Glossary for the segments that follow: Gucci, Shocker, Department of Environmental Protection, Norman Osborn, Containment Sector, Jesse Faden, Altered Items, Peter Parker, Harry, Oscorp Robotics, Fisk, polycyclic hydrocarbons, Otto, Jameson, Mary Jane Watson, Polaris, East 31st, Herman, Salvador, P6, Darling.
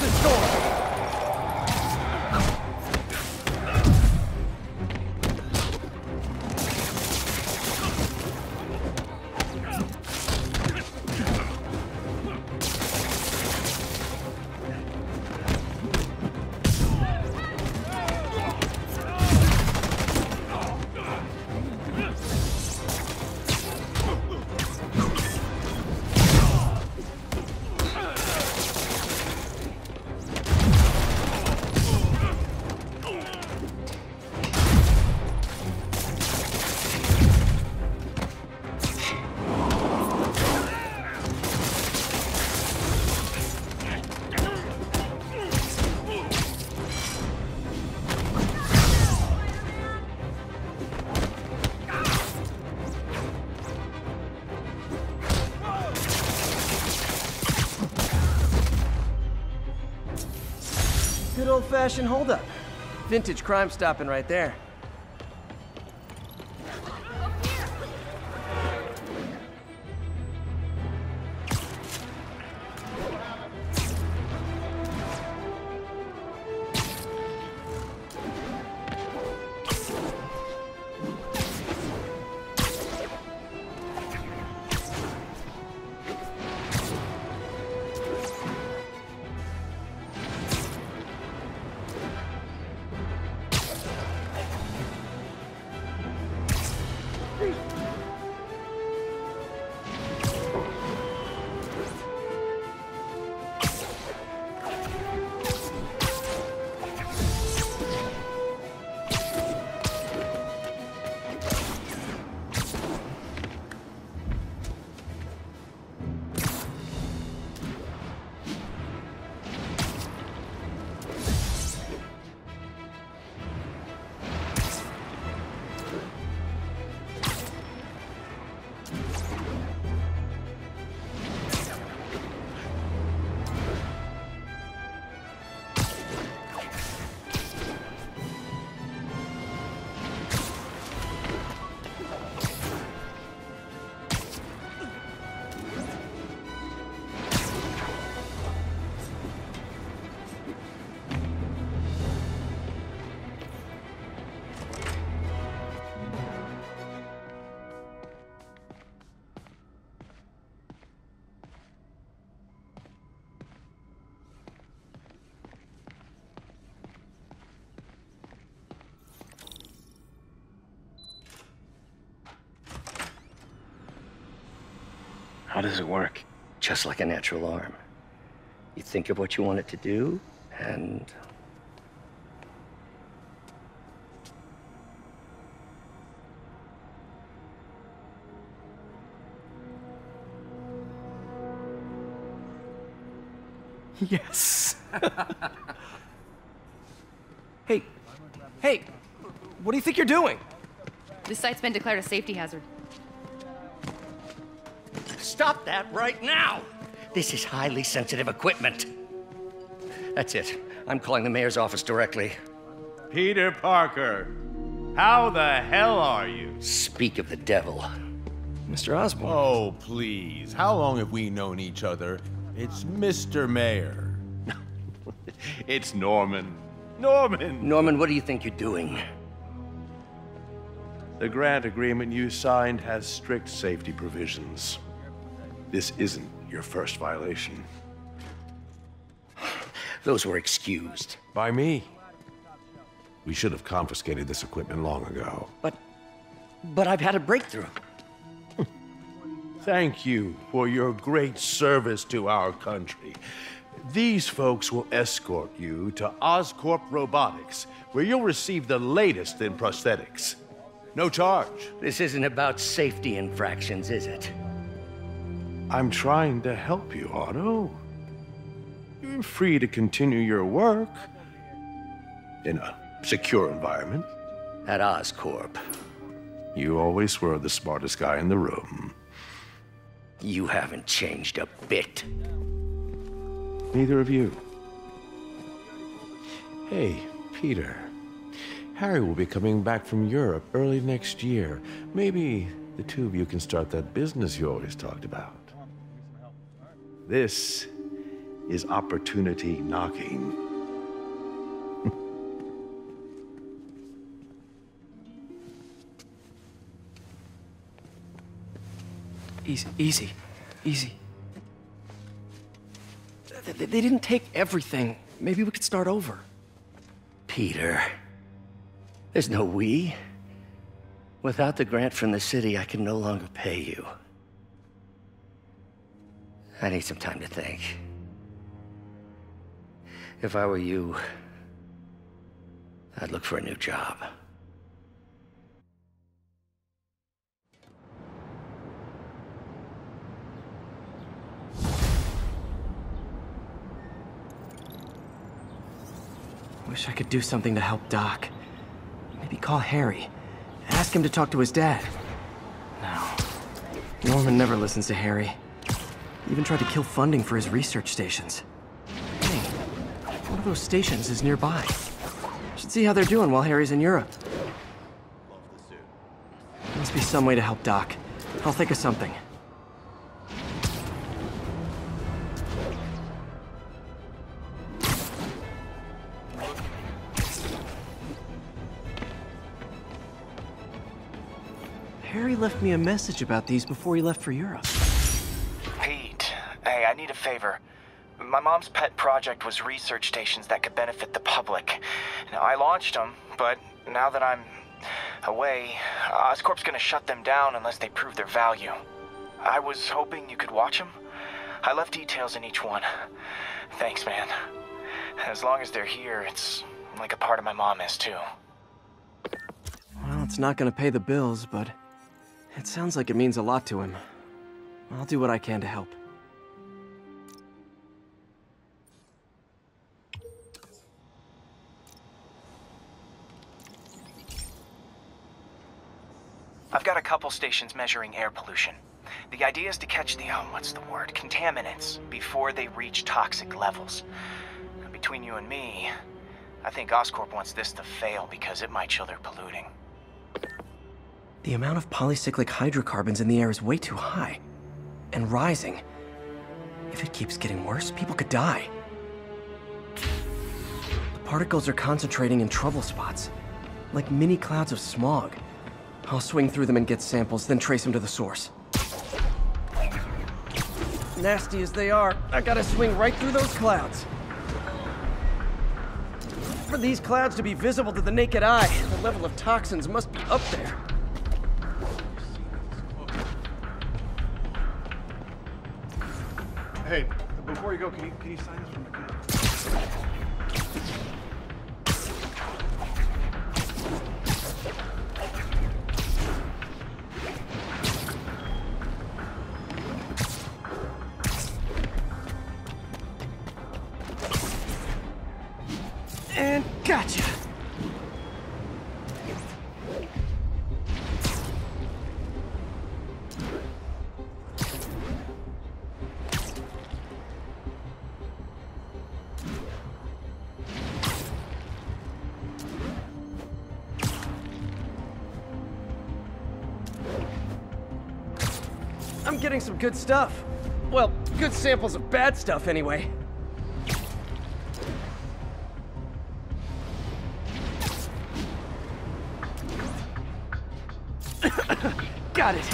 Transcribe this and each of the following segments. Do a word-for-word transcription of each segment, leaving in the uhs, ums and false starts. this door! Old-fashioned holdup. Vintage crime stopping right there. How does it work? Just like a natural arm. You think of what you want it to do, and... Yes! Hey! Hey! What do you think you're doing? This site's been declared a safety hazard. Stop that right now! This is highly sensitive equipment. That's it. I'm calling the mayor's office directly. Peter Parker, how the hell are you? Speak of the devil. Mister Osborn. Oh, please. How long have we known each other? It's Mister Mayor. It's Norman. Norman! Norman, what do you think you're doing? The grant agreement you signed has strict safety provisions. This isn't your first violation. Those were excused. By me. We should have confiscated this equipment long ago. But... but I've had a breakthrough. Thank you for your great service to our country. These folks will escort you to Oscorp Robotics, where you'll receive the latest in prosthetics. No charge. This isn't about safety infractions, is it? I'm trying to help you, Otto. You're free to continue your work in a secure environment. At Oscorp. You always were the smartest guy in the room. You haven't changed a bit. Neither of you. Hey, Peter. Harry will be coming back from Europe early next year. Maybe the two of you can start that business you always talked about. This is opportunity knocking. Easy, easy, easy. They, they didn't take everything. Maybe we could start over. Peter, there's no we. Without the grant from the city, I can no longer pay you. I need some time to think. If I were you, I'd look for a new job. Wish I could do something to help Doc. Maybe call Harry. Ask him to talk to his dad. No. Norman never listens to Harry. He even tried to kill funding for his research stations. Hey, one of those stations is nearby. Should see how they're doing while Harry's in Europe. There must be some way to help Doc. I'll think of something. Left me a message about these before he left for Europe. Pete, hey, I need a favor. My mom's pet project was research stations that could benefit the public. Now, I launched them, but now that I'm away, Oscorp's gonna shut them down unless they prove their value. I was hoping you could watch them. I left details in each one. Thanks, man. As long as they're here, it's like a part of my mom is, too. Well, it's not gonna pay the bills, but it sounds like it means a lot to him. I'll do what I can to help. I've got a couple stations measuring air pollution. The idea is to catch the, oh, what's the word, contaminants before they reach toxic levels. Between you and me, I think Oscorp wants this to fail because it might show they're polluting. The amount of polycyclic hydrocarbons in the air is way too high, and rising. If it keeps getting worse, people could die. The particles are concentrating in trouble spots, like mini clouds of smog. I'll swing through them and get samples, then trace them to the source. Nasty as they are, I gotta swing right through those clouds. For these clouds to be visible to the naked eye, the level of toxins must be up there. Hey, before you go, can you, can you sign this for me? And gotcha! Getting some good stuff. Well, good samples of bad stuff, anyway. Got it.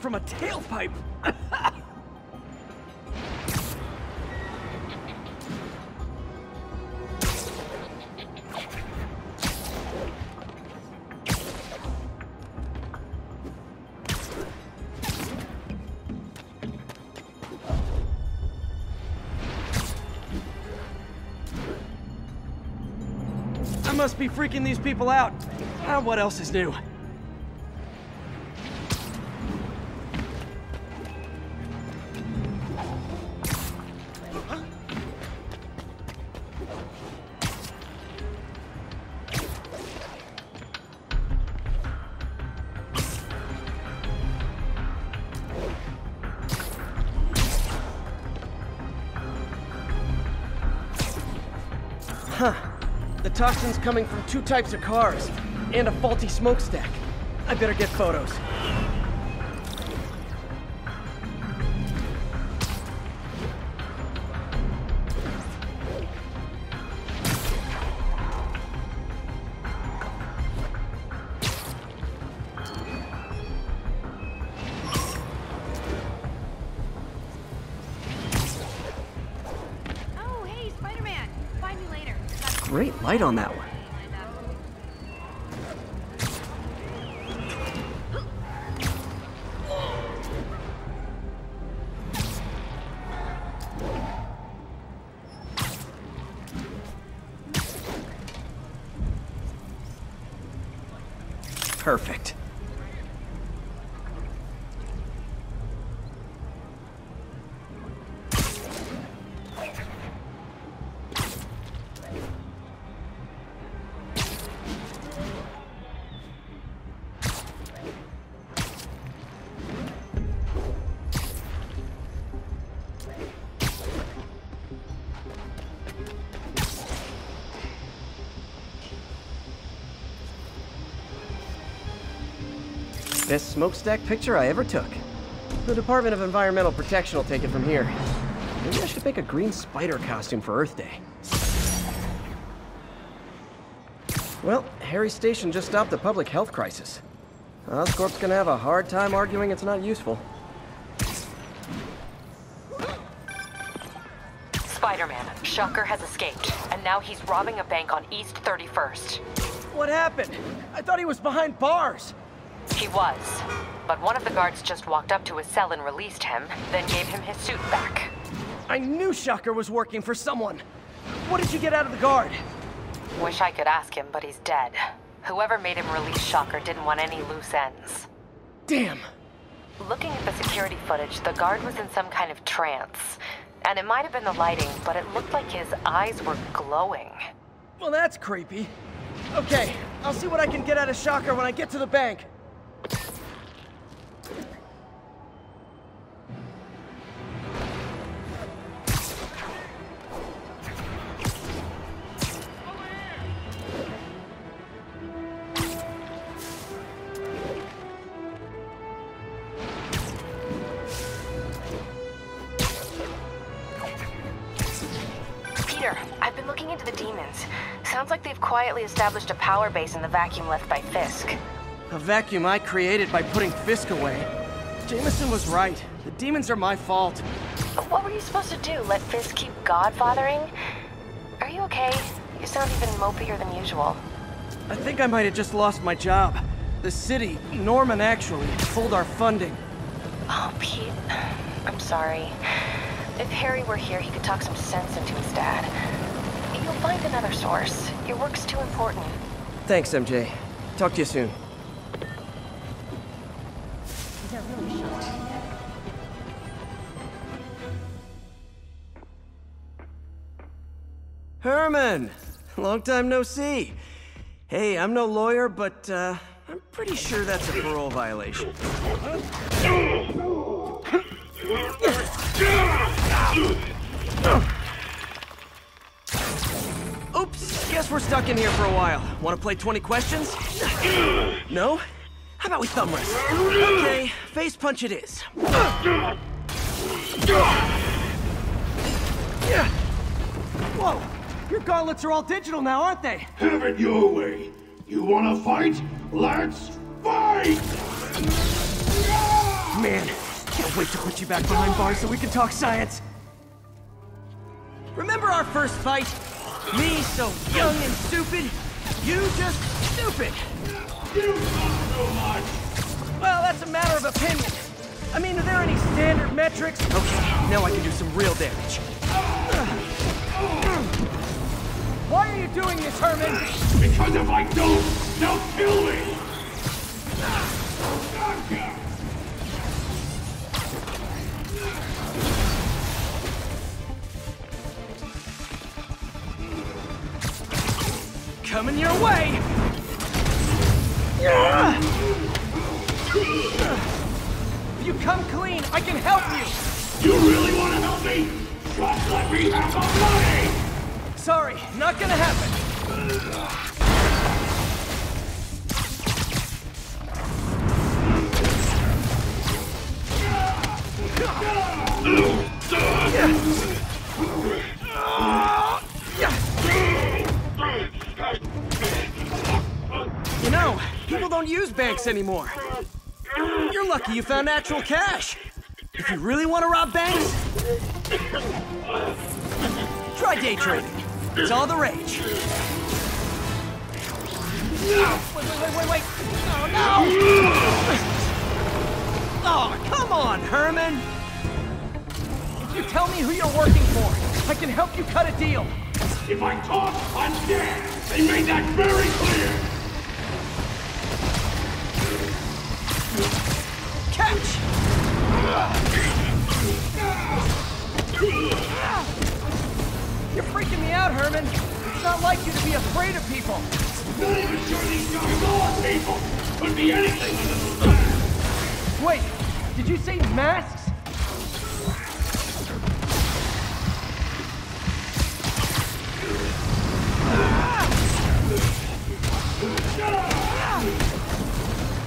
From a tailpipe. I must be freaking these people out. Ah, what else is new? The toxin's coming from two types of cars, and a faulty smokestack. I better get photos. Great light on that one. Perfect. Best smokestack picture I ever took. The Department of Environmental Protection will take it from here. Maybe I should make a green spider costume for Earth Day. Well, Harry's station just stopped a public health crisis. Oscorp's gonna have a hard time arguing it's not useful. Spider-Man, Shocker has escaped, and now he's robbing a bank on East thirty-first. What happened? I thought he was behind bars! He was, but one of the guards just walked up to his cell and released him, then gave him his suit back. I knew Shocker was working for someone. What did you get out of the guard? Wish I could ask him, but he's dead. Whoever made him release Shocker didn't want any loose ends. Damn. Looking at the security footage, the guard was in some kind of trance. And it might have been the lighting, but it looked like his eyes were glowing. Well, that's creepy. Okay, I'll see what I can get out of Shocker when I get to the bank. Quietly established a power base in the vacuum left by Fisk. A vacuum I created by putting Fisk away. Jameson was right. The demons are my fault. What were you supposed to do? Let Fisk keep godfathering? Are you okay? You sound even mopier than usual. I think I might have just lost my job. The city, Norman actually, pulled our funding. Oh, Pete. I'm sorry. If Harry were here, he could talk some sense into his dad. You'll find another source. Your work's too important. Thanks, M J. Talk to you soon. Herman! Long time no see. Hey, I'm no lawyer, but uh, I'm pretty sure that's a parole violation. Oops, guess we're stuck in here for a while. Want to play twenty questions? No? How about we thumb wrestle? Okay, face punch it is. Whoa, your gauntlets are all digital now, aren't they? Have it your way. You want to fight? Let's fight! Man, can't wait to put you back behind bars so we can talk science. Remember our first fight? Me, so young and stupid. You, just stupid. You talk so much. Well, that's a matter of opinion. I mean, are there any standard metrics? Okay, now I can do some real damage. Why are you doing this, Herman? Because if I don't, they'll kill me. Coming your way! If you come clean, I can help you! You really want to help me? Just let me have my money! Sorry, not gonna happen! You know, people don't use banks anymore. You're lucky you found actual cash. If you really want to rob banks, try day trading. It's all the rage. Wait, wait, wait, wait, wait. Oh, no! Oh, come on, Herman. If you tell me who you're working for, I can help you cut a deal. If I talk, I'm dead. They made that very clear. Catch! You're freaking me out, Herman. It's not like you to be afraid of people. Not even sure these guys are people. Could be anything on the... Wait, did you say masks?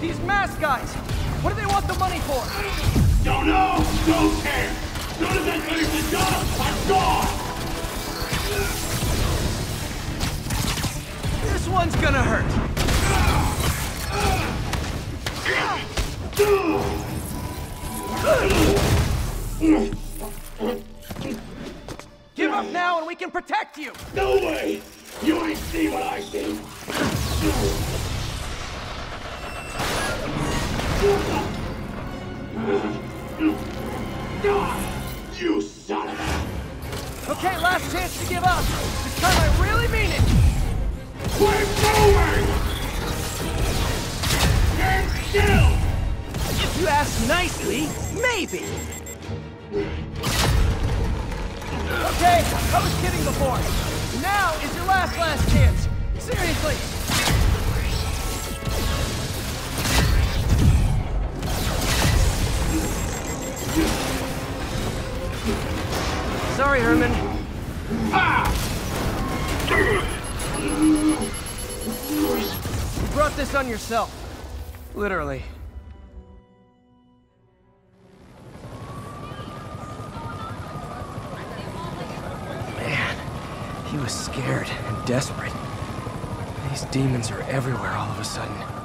These mask guys! What do they want the money for? Don't know! Don't care! As soon as I finish the job, I'm gone! This one's gonna hurt! Give up now and we can protect you! No way! You ain't see what I see! You son of a... Okay, last chance to give up. This time I really mean it. We're moving! Stand still! If you ask nicely, maybe. Okay, I was kidding before. Now is your last, last chance. Seriously. Sorry, Herman. You brought this on yourself. Literally. Man, he was scared and desperate. These demons are everywhere all of a sudden.